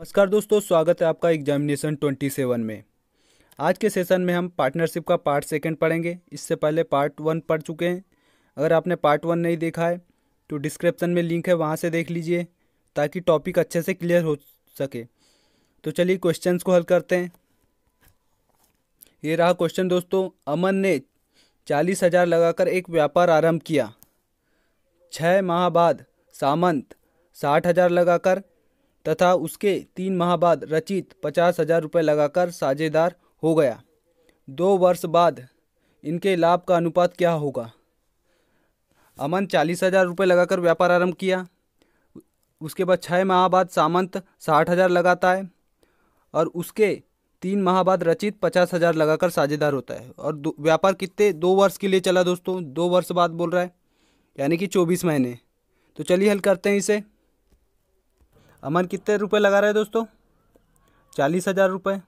नमस्कार दोस्तों, स्वागत है आपका एग्जामिनेशन 27 में। आज के सेशन में हम पार्टनरशिप का पार्ट सेकंड पढ़ेंगे। इससे पहले पार्ट वन पढ़ चुके हैं। अगर आपने पार्ट वन नहीं देखा है तो डिस्क्रिप्शन में लिंक है, वहां से देख लीजिए ताकि टॉपिक अच्छे से क्लियर हो सके। तो चलिए क्वेश्चंस को हल करते हैं। ये रहा क्वेश्चन दोस्तों। अमन ने 40,000 लगाकर एक व्यापार आरम्भ किया। 6 माह बाद सामंत 60,000 लगाकर तथा उसके 3 माह बाद रचित 50,000 रुपये लगाकर साझेदार हो गया। 2 वर्ष बाद इनके लाभ का अनुपात क्या होगा? अमन 40,000 रुपये लगाकर व्यापार आरंभ किया, उसके बाद 6 माह बाद सामंत 60,000 लगाता है और उसके 3 माह बाद रचित 50,000 लगाकर साझेदार होता है। और व्यापार कितने 2 वर्ष के लिए चला दोस्तों, 2 वर्ष बाद बोल रहा है, यानी कि 24 महीने। तो चलिए हल करते हैं इसे। अमन कितने रुपए लगा रहा है दोस्तों? 40,000 रुपये।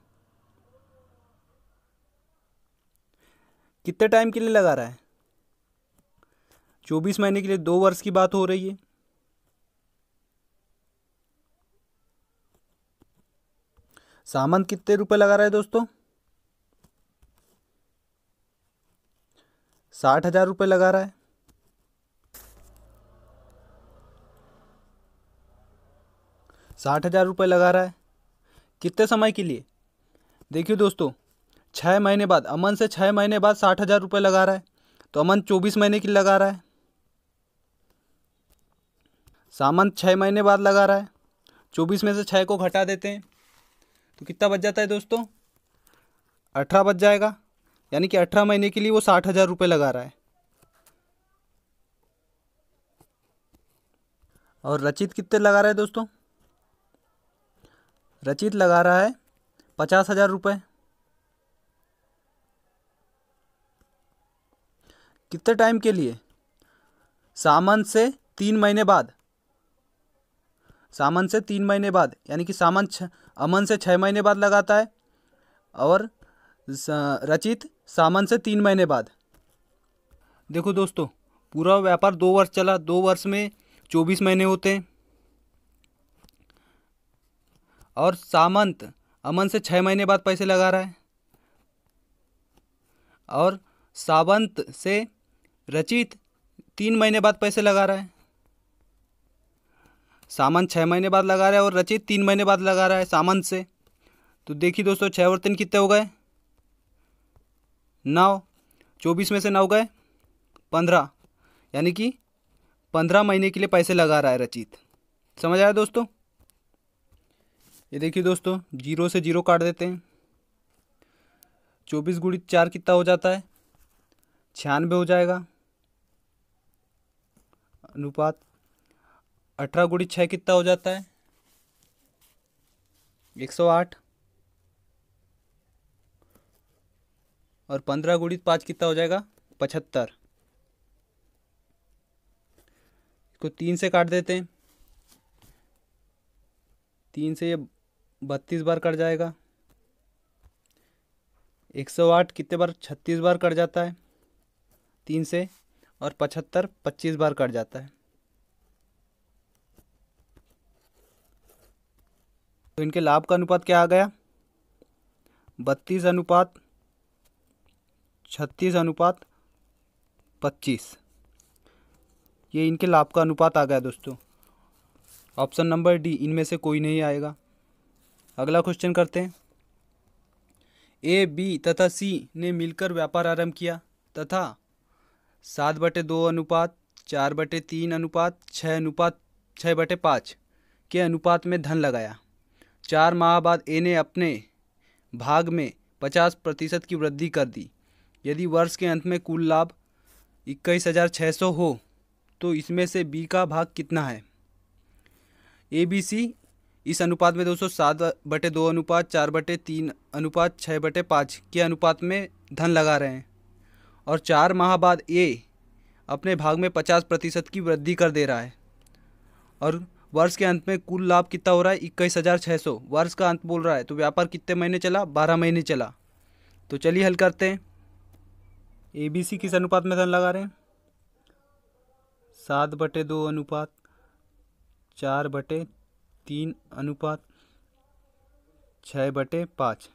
कितने टाइम के लिए लगा रहा है? 24 महीने के लिए। 2 वर्ष की बात हो रही है। सामंत कितने रुपए लगा रहा है दोस्तों? 60,000 रुपये लगा रहा है। लगा रहा है कितने समय के लिए? देखिए दोस्तों, 6 महीने बाद, अमन से 6 महीने बाद 60,000 रुपये लगा रहा है, तो अमन 24 महीने के लिए लगा रहा है। सामंत 6 महीने बाद लगा रहा है। 24 में से 6 को घटा देते हैं तो कितना बच जाता है दोस्तों? 18 बच जाएगा, यानी कि 18 महीने के लिए वो 60,000 रुपये लगा रहा है। और रचित कितने लगा रहा है दोस्तों? रचित लगा रहा है 50,000 रुपये। कितने टाइम के लिए? सामंत से 3 महीने बाद। सामंत से 3 महीने बाद, यानी कि सामंत अमन से 6 महीने बाद लगाता है और रचित सामंत से 3 महीने बाद। देखो दोस्तों, पूरा व्यापार 2 वर्ष चला। 2 वर्ष में 24 महीने होते हैं। और सामंत अमन से 6 महीने बाद पैसे लगा रहा है और सामंत से रचित 3 महीने बाद पैसे लगा रहा है। सामंत 6 महीने बाद लगा रहा है और रचित 3 महीने बाद लगा रहा है सामंत से। तो देखिए दोस्तों, 6 और 3 कितने हो गए? 9। 24 में से 9 गए 15, यानी कि 15 महीने के लिए पैसे लगा रहा है रचित। समझ आया दोस्तों? ये देखिए दोस्तों, 0 से 0 काट देते हैं। 24 × 4 कितना हो जाता है? 96 हो जाएगा अनुपात। 18 × 6 कितना हो जाता है? 108। और 15 × 5 कितना हो जाएगा? 75। इसको 3 से काट देते हैं। 3 से ये 32 बार कट जाएगा। 108 कितने बार? 36 बार कट जाता है 3 से। और 75 25 बार कट जाता है। तो इनके लाभ का अनुपात क्या आ गया? 32 अनुपात 36 अनुपात 25। ये इनके लाभ का अनुपात आ गया दोस्तों। ऑप्शन नंबर डी इनमें से कोई नहीं आएगा। अगला क्वेश्चन करते हैं। ए, बी तथा सी ने मिलकर व्यापार आरंभ किया तथा 7/2 अनुपात 4/3 अनुपात 6 बटे 5 के अनुपात में धन लगाया। 4 माह बाद ए ने अपने भाग में 50% की वृद्धि कर दी। यदि वर्ष के अंत में कुल लाभ 21,600 हो तो इसमें से बी का भाग कितना है? ए, बी, सी इस अनुपात में दोस्तों 7/2 अनुपात 4/3 अनुपात 6/5 के अनुपात में धन लगा रहे हैं। और 4 माह बाद ए अपने भाग में 50% की वृद्धि कर दे रहा है। और वर्ष के अंत में कुल लाभ कितना हो रहा है? 21,600। वर्ष का अंत बोल रहा है, तो व्यापार कितने महीने चला? 12 महीने चला। तो चलिए हल करते हैं। ए, बी, सी किस अनुपात में धन लगा रहे हैं? 7/2 अनुपात 4/3 अनुपात 6/5।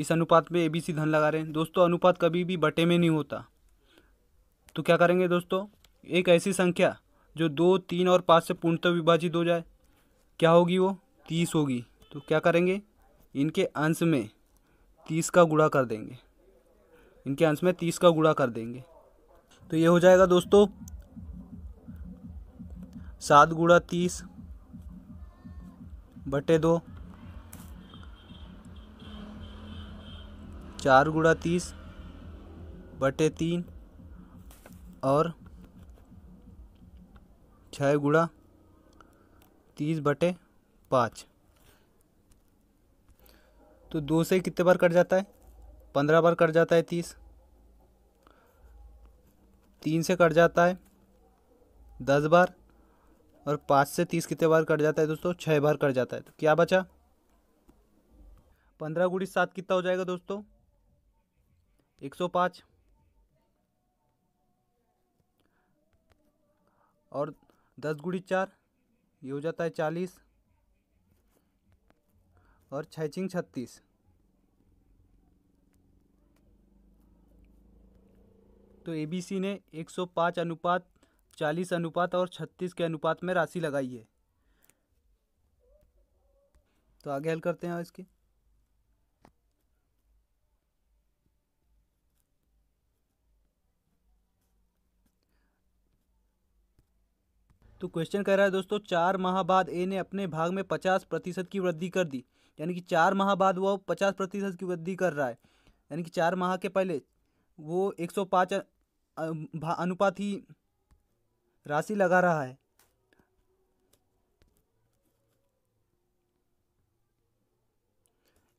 इस अनुपात में एबीसी धन लगा रहे हैं। दोस्तों अनुपात कभी भी बटे में नहीं होता, तो क्या करेंगे दोस्तों, एक ऐसी संख्या जो 2, 3 और 5 से पूर्णतः विभाजित हो जाए, क्या होगी वो 30 होगी। तो क्या करेंगे, इनके अंश में 30 का गुणा कर देंगे, इनके अंश में 30 का गुणा कर देंगे। तो ये हो जाएगा दोस्तों 7 × 30 बटे 2, 4 × 30 बटे 3 और 6 × 30 बटे 5। तो 2 से कितने बार कट जाता है, 15 बार कट जाता है 30, 3 से कट जाता है 10 बार, और 5 से 30 कितने बार कट जाता है दोस्तों, 6 बार कट जाता है। तो क्या बचा, 15 × 7 कितना हो जाएगा दोस्तों, 105, और 10 × 4 ये हो जाता है 40, और 6 × 36, तो एबीसी ने 105 अनुपात 40 अनुपात और 36 के अनुपात में राशि लगाई है। तो आगे हल करते हैं इसकी। तो क्वेश्चन कह रहा है दोस्तों 4 माह बाद ए ने अपने भाग में 50% की वृद्धि कर दी, यानी कि 4 माह बाद वो 50% की वृद्धि कर रहा है, यानी कि 4 माह के पहले वो 105 अनुपात ही राशि लगा रहा है।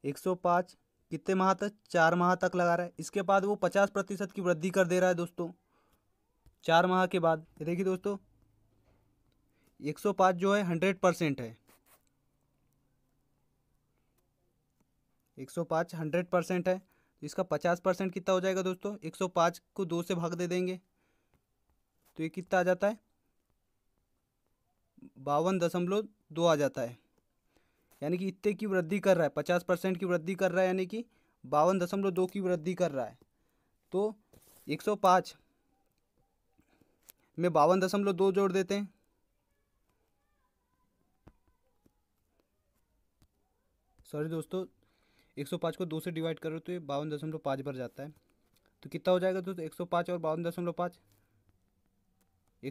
एक 105 कितने माह तक, 4 माह तक लगा रहा है, इसके बाद वो 50% की वृद्धि कर दे रहा है दोस्तों 4 माह के बाद। देखिए दोस्तों 105 जो है 100% है, 105 100% है, इसका 50% कितना हो जाएगा दोस्तों, 105 को 2 से भाग दे देंगे, तो ये कितना आ जाता है 52.2 आ जाता है। यानी कि इतने की वृद्धि कर रहा है, 50% की वृद्धि कर रहा है, यानी कि 52.2 की वृद्धि कर रहा है। तो 105 में 52.2 जोड़ देते हैं, सॉरी दोस्तों 105 को 2 से डिवाइड करो तो ये 52.5 पर जाता है। तो कितना हो जाएगा दोस्तों, 105 और 52.5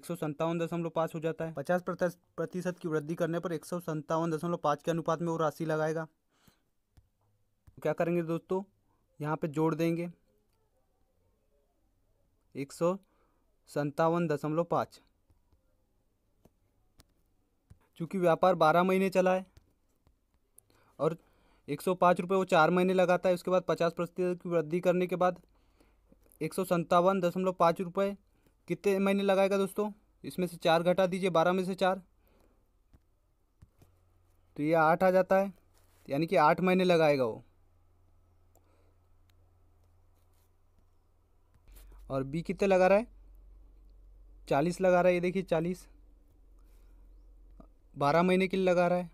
157.5 हो जाता है। 50% की वृद्धि करने पर 157.5 के अनुपात में वो राशि लगाएगा। तो क्या करेंगे दोस्तों, यहाँ पे जोड़ देंगे 157.5। चूँकि व्यापार 12 महीने चला है और 105 रुपये वो 4 महीने लगाता है, उसके बाद 50% की वृद्धि करने के बाद 157.5 रुपये कितने महीने लगाएगा दोस्तों, इसमें से 4 घटा दीजिए, 12 में से 4, तो ये 8 आ जाता है, यानी कि 8 महीने लगाएगा वो। और बी कितने लगा रहा है, 40 लगा रहा है, ये देखिए 40 12 महीने के लिए लगा रहा है।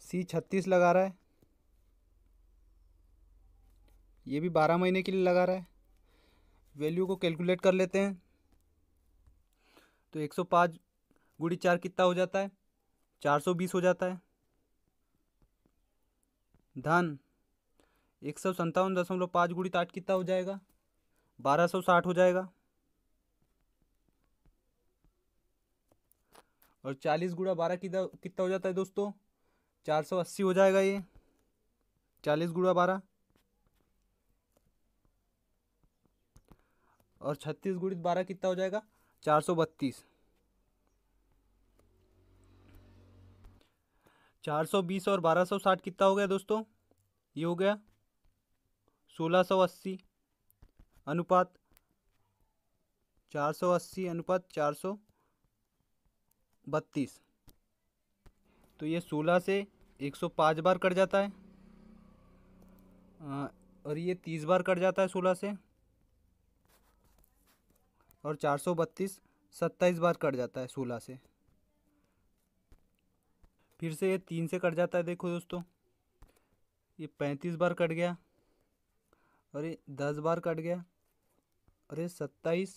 सी 36 लगा रहा है, ये भी 12 महीने के लिए लगा रहा है। वैल्यू को कैलकुलेट कर लेते हैं। तो 105 × 4 कितना हो जाता है, 420 हो जाता है। धन 157.5 × 8 कितना हो जाएगा, 1260 हो जाएगा। और 40 × 12 कितना हो जाता है दोस्तों, 480 हो जाएगा। ये 40 × 12 और 36 × 12 कितना हो जाएगा, 432। 420 और 1260 कितना हो गया दोस्तों, ये हो गया 1680 अनुपात 480 अनुपात 432। तो ये 16 से 105 बार कट जाता है और ये 30 बार कट जाता है 16 से, और 432 27 बार कट जाता है 16 से। फिर से ये 3 से कट जाता है। देखो दोस्तों ये 35 बार कट गया और ये 10 बार कट गया और ये 27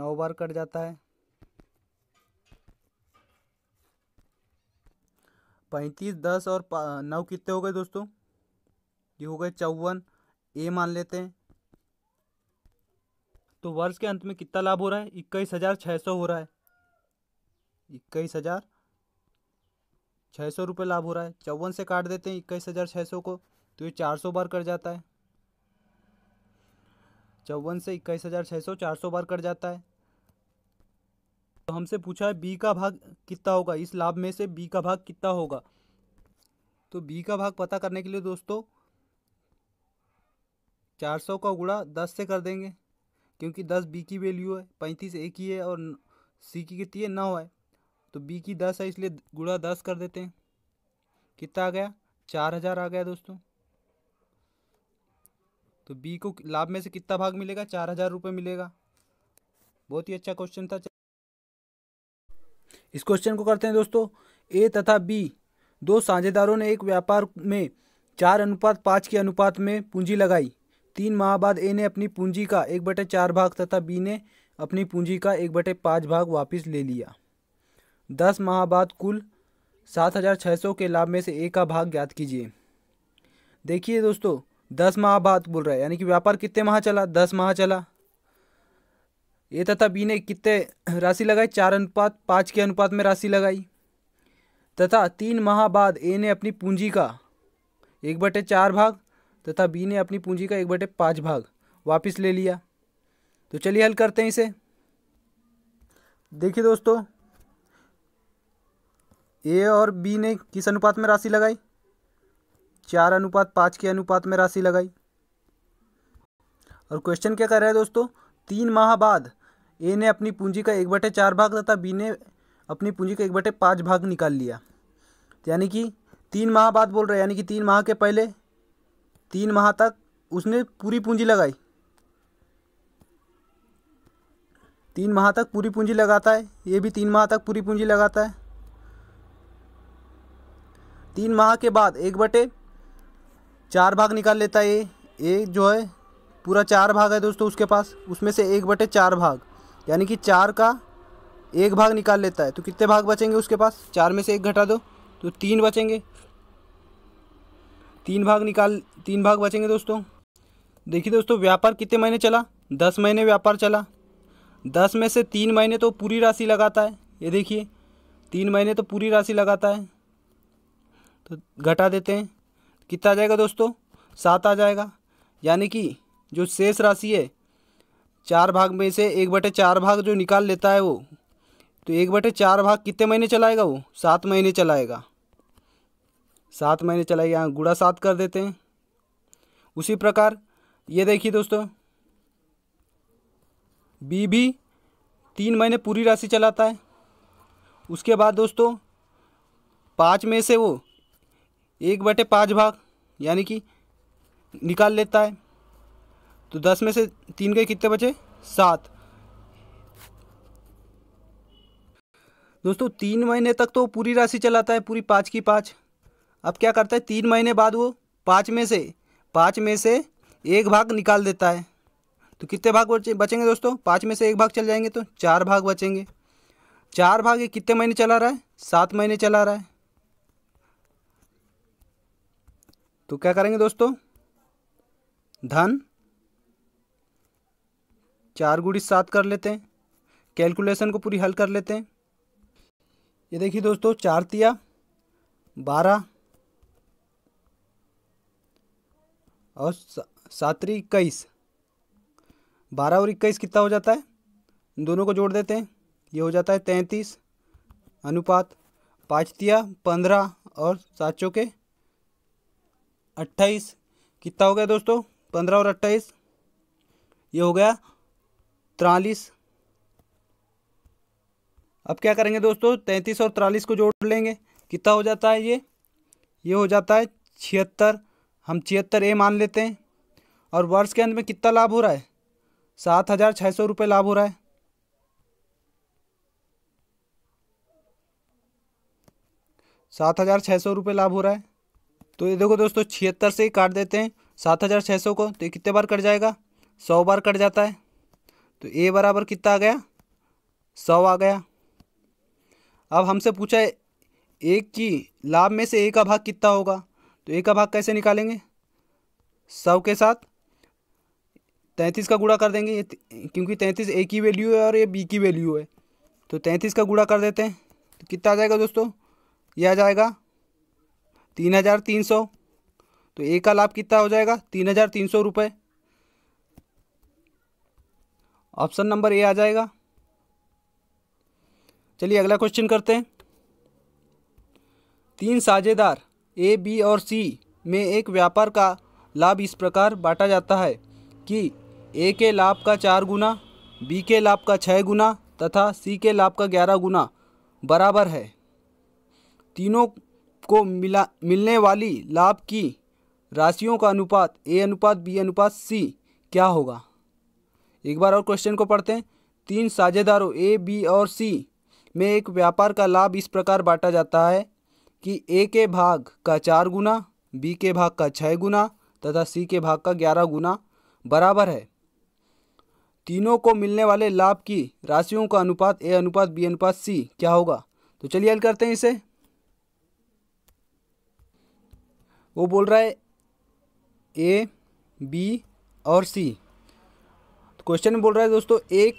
9 बार कट जाता है। 35 10 और 9 कितने हो गए दोस्तों? ये हो गए 54। ए मान लेते हैं तो वर्ष के अंत में कितना लाभ हो रहा है? 21,600 हो रहा है। 21,600 रुपये लाभ हो रहा है। 54 से काट देते हैं 21,600 को तो ये 400 बार कट जाता है। 54 से 21,600 400 बार कट जाता है। तो हमसे पूछा है बी का भाग कितना होगा, इस लाभ में से बी का भाग कितना होगा। तो बी का भाग पता करने के लिए दोस्तों 400 का गुणा 10 से कर देंगे क्योंकि 10 बी की वैल्यू है, 35 ए की है और सी की कितनी है 9 है। तो बी की 10 है इसलिए गुणा 10 कर देते हैं। कितना आ गया? 4000 आ गया दोस्तों। तो बी को लाभ में से कितना भाग मिलेगा? 4000 रुपये मिलेगा। बहुत ही अच्छा क्वेश्चन था। इस क्वेश्चन को करते हैं दोस्तों। ए तथा बी दो साझेदारों ने एक व्यापार में 4:5 के अनुपात में पूंजी लगाई। 3 माह बाद ए ने अपनी पूंजी का 1/4 भाग तथा बी ने अपनी पूंजी का 1/5 भाग वापस ले लिया। 10 माह बाद कुल 7,600 के लाभ में से ए का भाग ज्ञात कीजिए। देखिए दोस्तों 10 माह बाद बोल रहा है, यानी कि व्यापार कितने माह चला? 10 माह चला। ए तथा बी ने कितने राशि लगाई? 4:5 के अनुपात में राशि लगाई। तथा 3 माह बाद ए ने अपनी पूंजी का 1/4 भाग तथा बी ने अपनी पूंजी का 1/5 भाग वापस ले लिया। तो चलिए हल करते हैं इसे। देखिए दोस्तों ए और बी ने किस अनुपात में राशि लगाई? 4:5 के अनुपात में राशि लगाई। और क्वेश्चन क्या कर रहा है दोस्तों? 3 माह बाद ए ने अपनी पूंजी का 1/4 भाग तथा बी ने अपनी पूंजी का 1/5 भाग निकाल लिया। यानी कि 3 माह बाद बोल रहे हैं, यानी कि 3 माह के पहले 3 माह तक उसने पूरी पूंजी लगाई। 3 माह तक पूरी पूंजी लगाता है, ये भी 3 माह तक पूरी पूंजी लगाता है। 3 माह के बाद 1/4 भाग निकाल लेता है। ये जो है पूरा 4 भाग है दोस्तों उसके पास, उसमें से 1/4 भाग यानी कि 4 का 1 भाग निकाल लेता है। तो कितने भाग बचेंगे उसके पास? 4 में से 1 घटा दो तो 3 बचेंगे। 3 भाग बचेंगे दोस्तों। देखिए दोस्तों व्यापार कितने महीने चला? 10 महीने व्यापार चला। 10 में से 3 महीने तो पूरी राशि लगाता है। ये देखिए 3 महीने तो पूरी राशि लगाता है तो घटा देते हैं। कितना आ जाएगा दोस्तों? 7 आ जाएगा। यानी कि जो शेष राशि है 4 भाग में से 1/4 भाग जो निकाल लेता है वो, तो 1/4 भाग कितने महीने चलाएगा वो? 7 महीने चलाएगा। 7 महीने चलाएगा, यहाँ गुणा 7 कर देते हैं। उसी प्रकार ये देखिए दोस्तों बी भी 3 महीने पूरी राशि चलाता है। उसके बाद दोस्तों 5 में से वो 1/5 भाग यानी कि निकाल लेता है। तो 10 में से 3 के कितने बचे? 7। दोस्तों 3 महीने तक तो पूरी राशि चलाता है, पूरी 5 की 5। अब क्या करता है? 3 महीने बाद वो 5 में से 1 भाग निकाल देता है। तो कितने भाग बचेंगे दोस्तों? 5 में से 1 भाग चल जाएंगे तो 4 भाग बचेंगे। 4 भाग ये कितने महीने चला रहा है? 7 महीने चला रहा है। तो क्या करेंगे दोस्तों? धन 4 गुणा 7 कर लेते हैं। कैलकुलेशन को पूरी हल कर लेते हैं। ये देखिए दोस्तों 4 तिया 12 और 7 तिया 21। 12 और 21 कितना हो जाता है? दोनों को जोड़ देते हैं, ये हो जाता है 33 अनुपात 5 तिया 15 और 7 चौके 28। कितना हो गया दोस्तों? 15 और 28 ये हो गया 43। अब क्या करेंगे दोस्तों? 33 और 43 को जोड़ लेंगे। कितना हो जाता है? ये हो जाता है 76। हम 76 ए मान लेते हैं। और वर्ष के अंत में कितना लाभ हो रहा है? 7,600 रुपये लाभ हो रहा है। 7,600 रुपये लाभ हो रहा है। तो ये देखो दोस्तों 76 से ही काट देते हैं 7,600 को, तो ये कितने बार कट जाएगा, 100 बार कट जाता है। तो ए बराबर कितना आ गया, 100 आ गया। अब हमसे पूछा है एक की लाभ में से ए का भाग कितना होगा, तो ए का भाग कैसे निकालेंगे, 100 के साथ 33 का गुणा कर देंगे, क्योंकि 33 ए की वैल्यू है और ये बी की वैल्यू है, तो 33 का गुणा कर देते हैं। तो कितना आ जाएगा दोस्तों, यह आ जाएगा 3,300। तो ए का लाभ कितना हो जाएगा, 3,300 रुपये। ऑप्शन नंबर ए आ जाएगा। चलिए अगला क्वेश्चन करते हैं। तीन साझेदार ए बी और सी में एक व्यापार का लाभ इस प्रकार बांटा जाता है कि ए के लाभ का 4 गुना, बी के लाभ का 6 गुना तथा सी के लाभ का 11 गुना बराबर है। तीनों को मिलने वाली लाभ की राशियों का अनुपात ए अनुपात बी अनुपात सी क्या होगा। एक बार और क्वेश्चन को पढ़ते हैं। तीन साझेदारों ए बी और सी में एक व्यापार का लाभ इस प्रकार बांटा जाता है कि ए के भाग का 4 गुना, बी के भाग का 6 गुना तथा सी के भाग का 11 गुना बराबर है। तीनों को मिलने वाले लाभ की राशियों का अनुपात ए अनुपात बी अनुपात सी क्या होगा। तो चलिए हल करते हैं इसे। वो बोल रहा है ए बी और सी। तो क्वेश्चन में बोल रहा है दोस्तों ए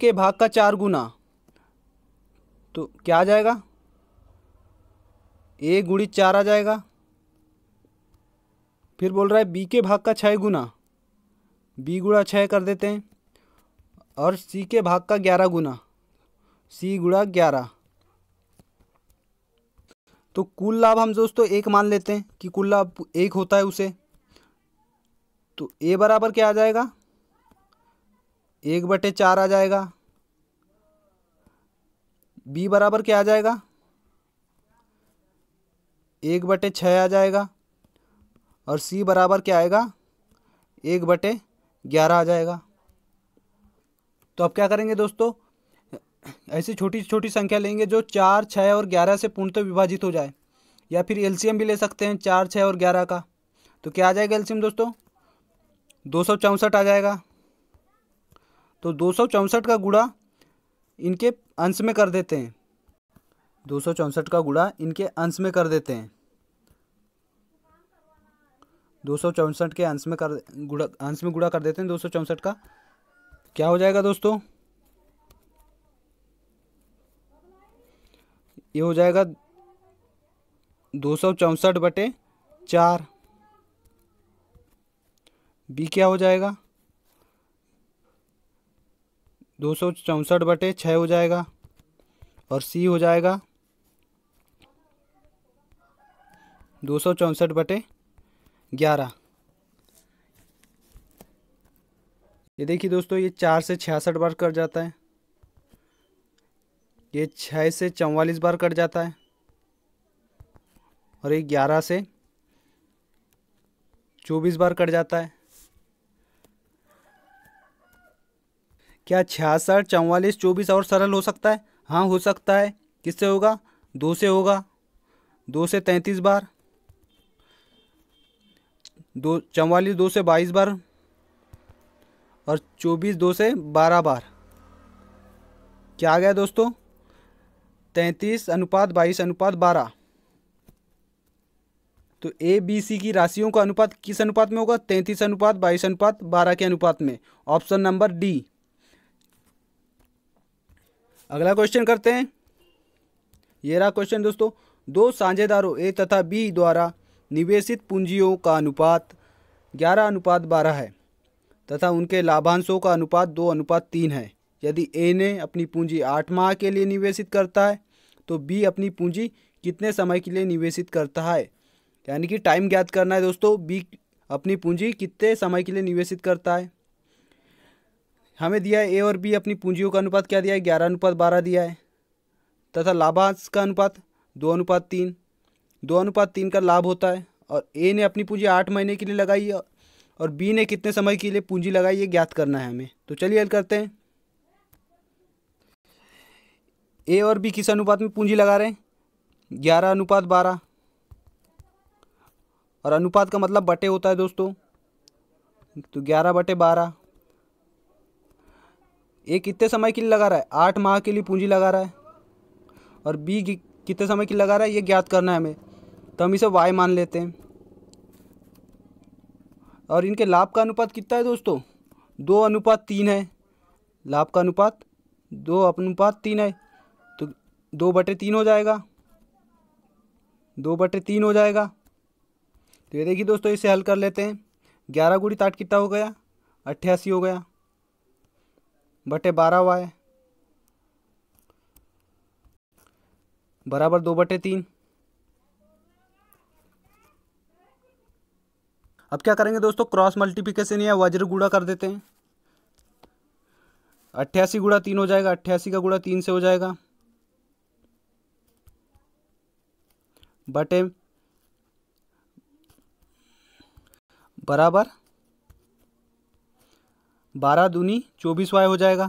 के भाग का 4 गुना, तो क्या आ जाएगा, ए गुड़ी 4 आ जाएगा। फिर बोल रहा है बी के भाग का 6 गुना, बी गुड़ा 6 कर देते हैं, और सी के भाग का 11 गुना, सी गुड़ा 11। तो कुल लाभ हम दोस्तों एक मान लेते हैं कि कुल लाभ एक होता है उसे। तो ए बराबर क्या आ जाएगा, 1/4 आ जाएगा। बी बराबर क्या आ जाएगा, 1/6 आ जाएगा। और सी बराबर क्या आएगा, 1/11 आ जाएगा। तो अब क्या करेंगे दोस्तों, ऐसी छोटी छोटी संख्या लेंगे जो 4, 6 और 11 से पूर्णतः विभाजित हो जाए, या फिर एलसीएम भी ले सकते हैं 4, 6 और 11 का। तो क्या आ जाएगा एलसीएम दोस्तों, 264 आ जाएगा। तो 264 का गुणा इनके अंश में कर देते हैं, 264 का गुणा इनके अंश में कर देते हैं, 264 के अंश में गुणा कर देते हैं 264 का। क्या हो जाएगा दोस्तों, ये हो जाएगा 264/4। बी क्या हो जाएगा, 264/6 हो जाएगा। और सी हो जाएगा 264/11। ये देखिए दोस्तों, ये 4 से 66 बार कट जाता है, ये 6 से 44 बार कट जाता है, और ये 11 से 24 बार कट जाता है। क्या 66, 44, 24 और सरल हो सकता है? हाँ हो सकता है। किससे होगा, 2 से होगा, 2 से 33 बार, 44 2 से 22 बार, और 24 2 से 12 बार। क्या आ गया दोस्तों, 33 अनुपात 22 अनुपात 12। तो ए बी सी की राशियों का अनुपात किस अनुपात में होगा, 33 अनुपात 22 अनुपात 12 के अनुपात में। Option number D. अगला क्वेश्चन करते हैं। ये रहा क्वेश्चन दोस्तों। दो साझेदारों ए तथा बी द्वारा निवेशित पूंजियों का अनुपात 11:12 है तथा उनके लाभांशों का अनुपात 2:3 है। यदि ए ने अपनी पूंजी 8 माह के लिए निवेशित करता है तो बी अपनी पूंजी कितने समय के लिए निवेशित करता है, यानी कि टाइम ज्ञात करना है दोस्तों। बी अपनी पूंजी कितने समय के लिए निवेशित करता है, हमें दिया है। ए और बी अपनी पूंजियों का अनुपात क्या दिया है, 11:12 दिया है, तथा लाभांश का अनुपात 2:3। 2:3 का लाभ होता है, और ए ने अपनी पूंजी 8 महीने के लिए लगाई है और बी ने कितने समय के लिए पूंजी लगाई ये ज्ञात करना है हमें। तो चलिए हल करते हैं। ए और बी किस अनुपात में पूंजी लगा रहे हैं, 11 अनुपात 12 और अनुपात का मतलब बटे होता है दोस्तों, तो 11/12। ए कितने समय के लिए लगा रहा है, 8 माह के लिए पूंजी लगा रहा है, और बी कितने समय के लिए लगा रहा है ये ज्ञात करना है हमें, तो हम इसे वाई मान लेते हैं। और इनके लाभ का अनुपात कितना है दोस्तों, 2:3 है, लाभ का अनुपात 2:3 है, तो 2/3 हो जाएगा, 2/3 हो जाएगा। तो ये देखिए दोस्तों इसे हल कर लेते हैं। 11 × 8 कितना हो गया, 88 हो गया, बटे 12 हुआ है, बराबर 2/3। अब क्या करेंगे दोस्तों, क्रॉस मल्टीप्लिकेशन या वज्र गुणा कर देते हैं। 88 × 3 हो जाएगा, 88 का गुणा 3 से हो जाएगा, बराबर 12 दूनी 24 वाई हो जाएगा,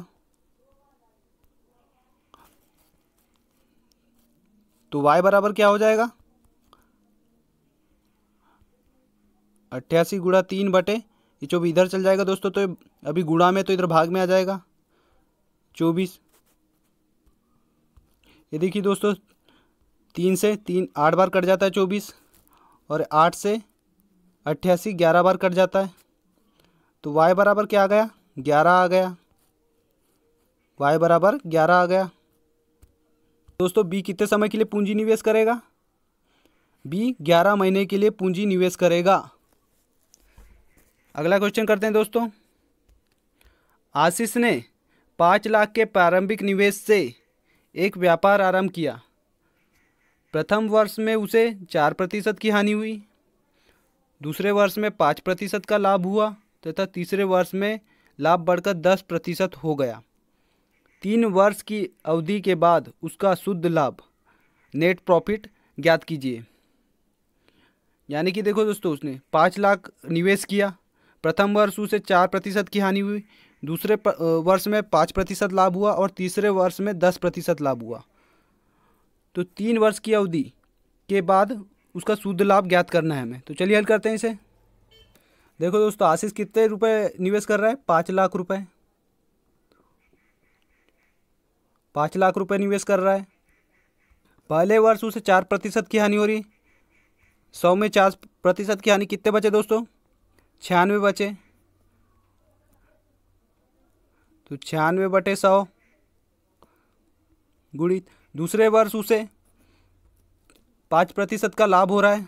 तो वाई बराबर क्या हो जाएगा, 88 × 3 बटे 24, इधर चल जाएगा दोस्तों, तो अभी गुणा में तो इधर भाग में आ जाएगा 24। ये देखिए दोस्तों 3 से 3 8 बार कट जाता है 24, और 8 से 88 11 बार कट जाता है, तो y बराबर क्या आ गया, 11 आ गया, y बराबर 11 आ गया। दोस्तों b कितने समय के लिए पूंजी निवेश करेगा, b 11 महीने के लिए पूंजी निवेश करेगा। अगला क्वेश्चन करते हैं दोस्तों। आशीष ने 5 लाख के प्रारंभिक निवेश से एक व्यापार आरंभ किया, प्रथम वर्ष में उसे 4% की हानि हुई, दूसरे वर्ष में 5% का लाभ हुआ तथा तीसरे वर्ष में लाभ बढ़कर 10% हो गया। 3 वर्ष की अवधि के बाद उसका शुद्ध लाभ नेट प्रॉफिट ज्ञात कीजिए। यानी कि देखो दोस्तों उसने 5 लाख निवेश किया, प्रथम वर्ष उसे 4% की हानि हुई, दूसरे वर्ष में 5% लाभ हुआ और तीसरे वर्ष में 10% लाभ हुआ। तो 3 वर्ष की अवधि के बाद उसका शुद्ध लाभ ज्ञात करना है हमें, तो चलिए हल करते हैं इसे। देखो दोस्तों आशीष कितने रुपए निवेश कर रहा है, 5 लाख रुपए, 5 लाख रुपए निवेश कर रहा है। पहले वर्ष उसे 4% की हानि हो रही, 100 में 4% की हानि, कितने बचे दोस्तों, 96 बचे, तो 96/100 गुणित। दूसरे वर्ष उसे 5% का लाभ हो रहा है,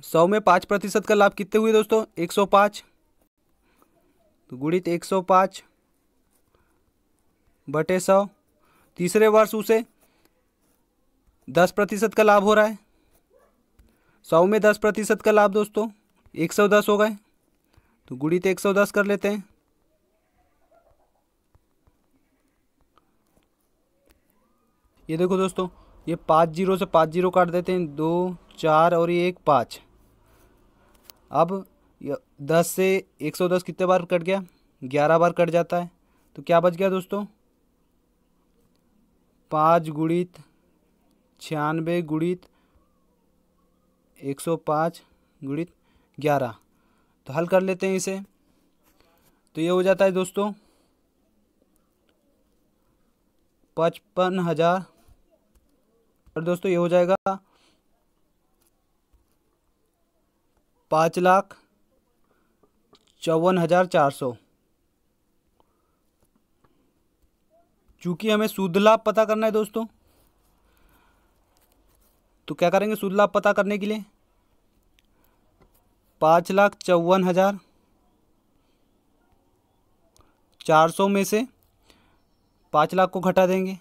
100 में 5% का लाभ कितने हुए दोस्तों, 105, तो गुणित 105/100। तीसरे वर्ष उसे 10% का लाभ हो रहा है, 100 में 10% का लाभ दोस्तों 110 हो गए, तो गुणित 110 कर लेते हैं। ये देखो दोस्तों ये 50 से 50 काट देते हैं, 2, 4 और ये 1, 5। अब 10 से 110 कितने बार कट गया, 11 बार कट जाता है, तो क्या बच गया दोस्तों, 5 × 96 गुणित 105 गुणित 11। तो हल कर लेते हैं इसे, तो ये हो जाता है दोस्तों 55,000, और दोस्तों ये हो जाएगा 5,54,400। चूँकि हमें शुद्ध लाभ पता करना है दोस्तों, तो क्या करेंगे शुद्ध लाभ पता करने के लिए, 5,54,400 में से 5 लाख को घटा देंगे।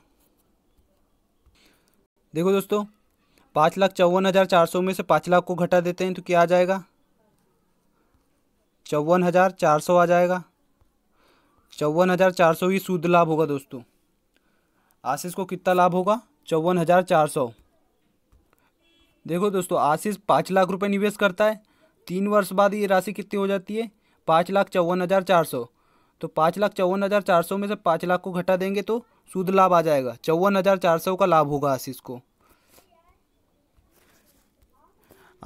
देखो दोस्तों 5,54,400 में से 5 लाख को घटा देते हैं, तो क्या आ जाएगा, 54,400 आ जाएगा, 54,400 ही शुद्ध लाभ होगा दोस्तों। आशीष को कितना लाभ होगा, 54,400। देखो दोस्तों आशीष 5 लाख रुपए निवेश करता है, 3 वर्ष बाद ये राशि कितनी हो जाती है, 5,54,400, तो 5,54,400 में से 5 लाख को घटा देंगे तो शुद्ध लाभ आ जाएगा 54,400 का लाभ होगा आशीष को।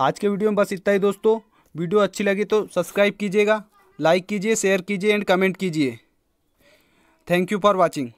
आज के वीडियो में बस इतना ही दोस्तों। वीडियो अच्छी लगी तो सब्सक्राइब कीजिएगा, लाइक कीजिए, शेयर कीजिए एंड कमेंट कीजिए। Thank you for watching.